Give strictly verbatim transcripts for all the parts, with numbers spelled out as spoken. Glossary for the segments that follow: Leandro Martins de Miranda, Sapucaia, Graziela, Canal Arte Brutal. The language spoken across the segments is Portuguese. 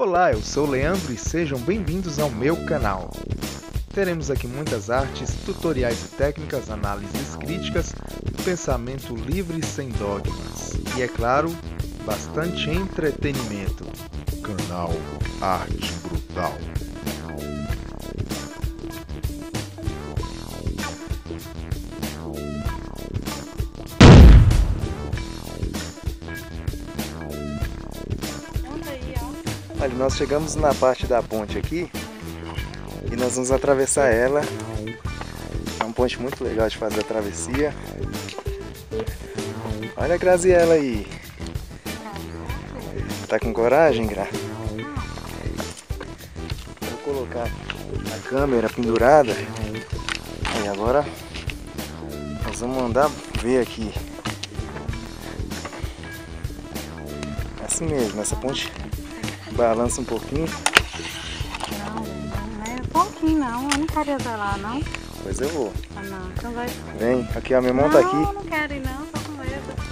Olá, eu sou o Leandro e sejam bem-vindos ao meu canal. Teremos aqui muitas artes, tutoriais e técnicas, análises críticas, pensamento livre sem dogmas e, é claro, bastante entretenimento. Canal Arte Brutal. Olha, nós chegamos na parte da ponte aqui e nós vamos atravessar ela. É uma ponte muito legal de fazer a travessia. Olha a Graziela aí. Tá com coragem, Gra? Vou colocar a câmera pendurada. E agora nós vamos andar ver aqui. Assim mesmo, essa ponte balança um pouquinho. Não, não é pouquinho não, eu não quero ir lá não. Pois eu vou. Ah não, então vai. Vem, aqui a minha mão não, tá aqui. Não, não quero ir não, tô com medo.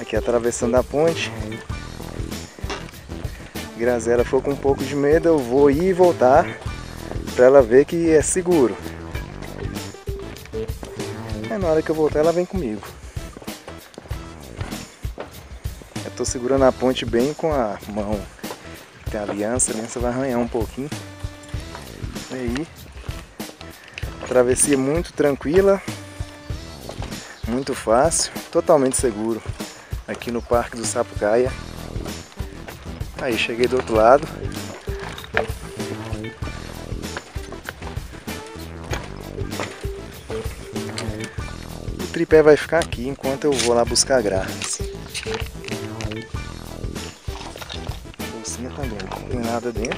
Aqui atravessando a ponte. Graziela ficou com um pouco de medo, eu vou ir e voltar pra ela ver que é seguro. Na hora que eu voltar ela vem comigo. Eu tô segurando a ponte bem com a mão. Tem a aliança, a aliança vai arranhar um pouquinho. Aí, travessia muito tranquila, muito fácil, totalmente seguro. Aqui no Parque do Sapucaia. Aí cheguei do outro lado. O tripé vai ficar aqui enquanto eu vou lá buscar a Graça. Bolsinha também, não tem nada dentro.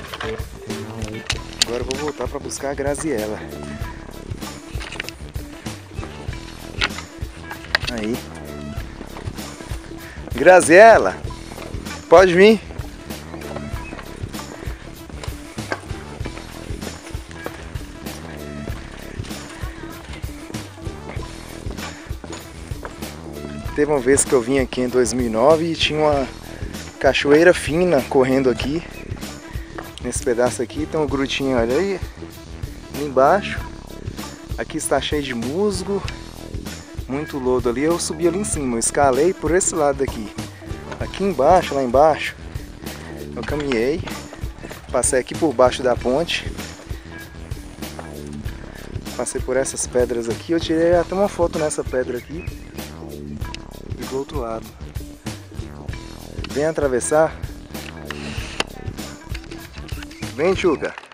Agora eu vou voltar para buscar a Graziela. Aí. Graziela, pode vir. Teve uma vez que eu vim aqui em dois mil e nove e tinha uma cachoeira fina correndo aqui. Nesse pedaço aqui tem um grutinho, olha aí, ali embaixo. Aqui está cheio de musgo, muito lodo ali. Eu subi ali em cima, eu escalei por esse lado daqui. Aqui embaixo, lá embaixo, eu caminhei, passei aqui por baixo da ponte. Passei por essas pedras aqui, eu tirei até uma foto nessa pedra aqui. Do outro lado. Vem atravessar. Vem, Chuca.